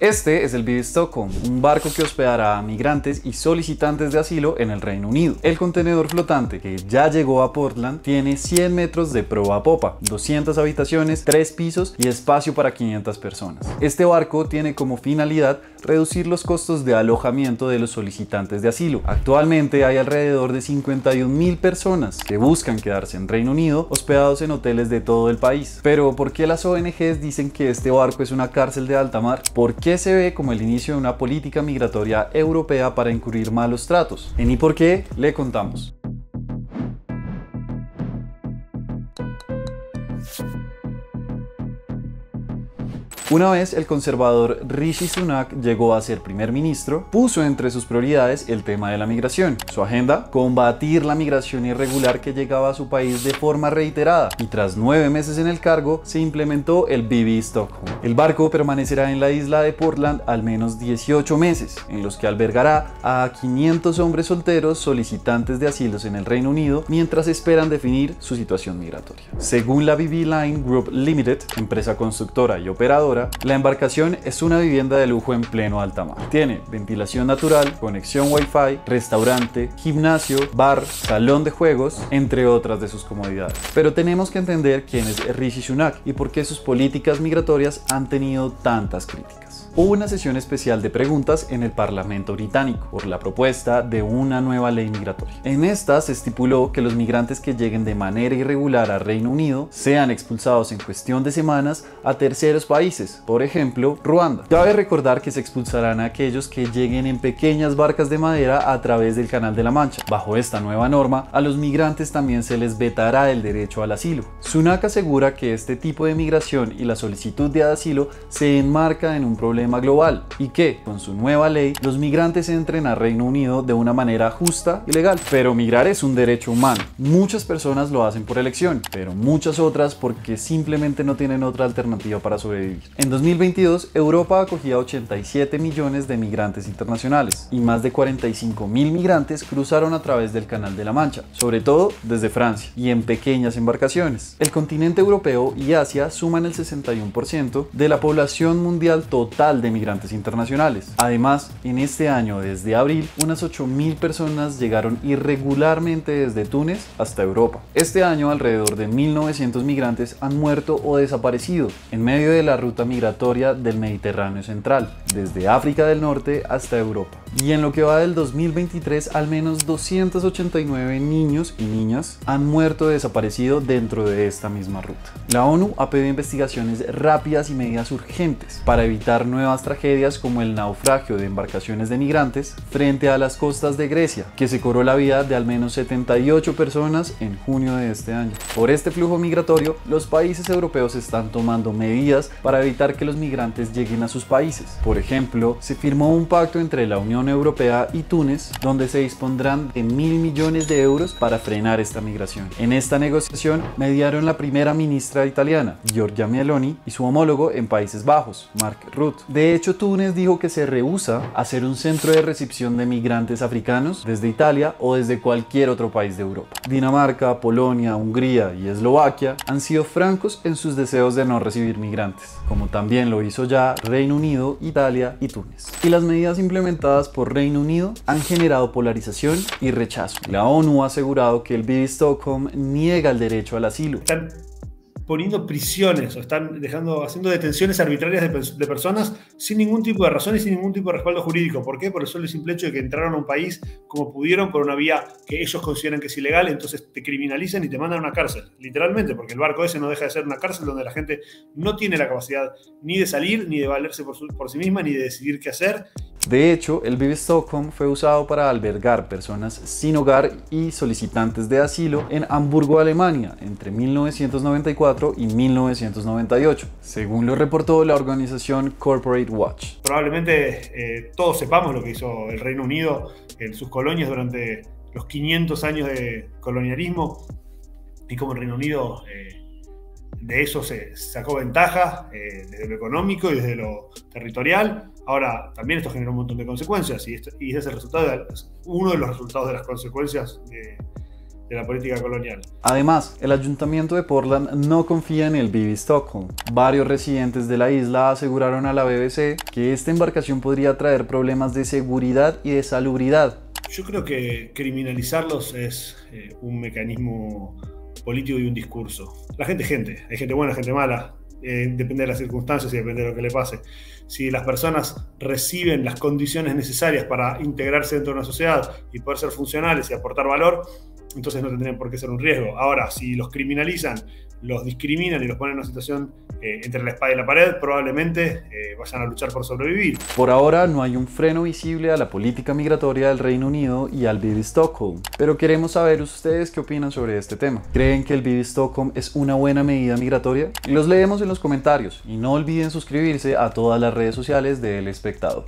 Este es el Bibby Stockholm, un barco que hospedará a migrantes y solicitantes de asilo en el Reino Unido. El contenedor flotante, que ya llegó a Portland, tiene 100 metros de proa a popa, 200 habitaciones, 3 pisos y espacio para 500 personas. Este barco tiene como finalidad reducir los costos de alojamiento de los solicitantes de asilo. Actualmente hay alrededor de 51.000 personas que buscan quedarse en Reino Unido hospedados en hoteles de todo el país. Pero ¿por qué las ONGs dicen que este barco es una cárcel de alta mar? ¿Por qué se ve como el inicio de una política migratoria europea para encubrir malos tratos? En ¿Y por qué? Le contamos. Una vez el conservador Rishi Sunak llegó a ser primer ministro, puso entre sus prioridades el tema de la migración. Su agenda, combatir la migración irregular que llegaba a su país de forma reiterada, y tras 9 meses en el cargo se implementó el Bibby Stockholm. El barco permanecerá en la isla de Portland al menos 18 meses, en los que albergará a 500 hombres solteros solicitantes de asilos en el Reino Unido mientras esperan definir su situación migratoria. Según la Bibby Line Group Limited, empresa constructora y operadora, la embarcación es una vivienda de lujo en pleno alta mar. Tiene ventilación natural, conexión wifi, restaurante, gimnasio, bar, salón de juegos, entre otras de sus comodidades. Pero tenemos que entender quién es Rishi Sunak y por qué sus políticas migratorias han tenido tantas críticas. Hubo una sesión especial de preguntas en el Parlamento británico por la propuesta de una nueva ley migratoria. En esta se estipuló que los migrantes que lleguen de manera irregular al Reino Unido sean expulsados en cuestión de semanas a terceros países, por ejemplo, Ruanda. Cabe recordar que se expulsarán a aquellos que lleguen en pequeñas barcas de madera a través del Canal de la Mancha. Bajo esta nueva norma, a los migrantes también se les vetará el derecho al asilo. Sunak asegura que este tipo de migración y la solicitud de asilo se enmarca en un problema global y que, con su nueva ley, los migrantes entren al Reino Unido de una manera justa y legal. Pero migrar es un derecho humano. Muchas personas lo hacen por elección, pero muchas otras porque simplemente no tienen otra alternativa para sobrevivir. En 2022, Europa acogía 87 millones de migrantes internacionales y más de 45.000 migrantes cruzaron a través del Canal de la Mancha, sobre todo desde Francia y en pequeñas embarcaciones. El continente europeo y Asia suman el 61% de la población mundial total de migrantes internacionales. Además, en este año, desde abril, unas 8.000 personas llegaron irregularmente desde Túnez hasta Europa. Este año, alrededor de 1.900 migrantes han muerto o desaparecido en medio de la ruta migratoria del Mediterráneo central, desde África del Norte hasta Europa. Y en lo que va del 2023, al menos 289 niños y niñas han muerto o desaparecido dentro de esta misma ruta. La ONU ha pedido investigaciones rápidas y medidas urgentes para evitar nuevas tragedias como el naufragio de embarcaciones de migrantes frente a las costas de Grecia, que se cobró la vida de al menos 78 personas en junio de este año. Por este flujo migratorio, los países europeos están tomando medidas para evitar que los migrantes lleguen a sus países. Por ejemplo, se firmó un pacto entre la Unión Europea y Túnez, donde se dispondrán de 1.000 millones de euros para frenar esta migración. En esta negociación mediaron la primera ministra italiana, Giorgia Meloni, y su homólogo en Países Bajos, Mark Rutte. De hecho, Túnez dijo que se rehúsa a ser un centro de recepción de migrantes africanos desde Italia o desde cualquier otro país de Europa. Dinamarca, Polonia, Hungría y Eslovaquia han sido francos en sus deseos de no recibir migrantes, como también lo hizo ya Reino Unido, Italia y Túnez. Y las medidas implementadas por Reino Unido han generado polarización y rechazo. La ONU ha asegurado que el Bibby Stockholm niega el derecho al asilo. Están poniendo prisiones o están haciendo detenciones arbitrarias de personas sin ningún tipo de razón y sin ningún tipo de respaldo jurídico. ¿Por qué? Por el solo simple hecho de que entraron a un país como pudieron por una vía que ellos consideran que es ilegal, entonces te criminalizan y te mandan a una cárcel, literalmente, porque el barco ese no deja de ser una cárcel donde la gente no tiene la capacidad ni de salir, ni de valerse por sí misma, ni de decidir qué hacer. De hecho, el Bibby Stockholm fue usado para albergar personas sin hogar y solicitantes de asilo en Hamburgo, Alemania, entre 1994 y 1998, según lo reportó la organización Corporate Watch. Probablemente todos sepamos lo que hizo el Reino Unido en sus colonias durante los 500 años de colonialismo y como el Reino Unido de eso se sacó ventaja desde lo económico y desde lo territorial. Ahora, también esto generó un montón de consecuencias y ese es el resultado uno de los resultados de las consecuencias de de la política colonial. Además, el ayuntamiento de Portland no confía en el Bibby Stockholm. Varios residentes de la isla aseguraron a la BBC que esta embarcación podría traer problemas de seguridad y de salubridad. Yo creo que criminalizarlos es un mecanismo político y un discurso. La gente es gente, hay gente buena, gente mala. Depende de las circunstancias y depende de lo que le pase. Si las personas reciben las condiciones necesarias para integrarse dentro de una sociedad y poder ser funcionales y aportar valor, entonces no tendrían por qué ser un riesgo. Ahora, si los criminalizan, los discriminan y los ponen en una situación entre la espada y la pared, probablemente vayan a luchar por sobrevivir. Por ahora no hay un freno visible a la política migratoria del Reino Unido y al Bibby Stockholm, pero queremos saber ustedes qué opinan sobre este tema. ¿Creen que el Bibby Stockholm es una buena medida migratoria? Los leemos en los comentarios y no olviden suscribirse a todas las redes sociales de El Espectador.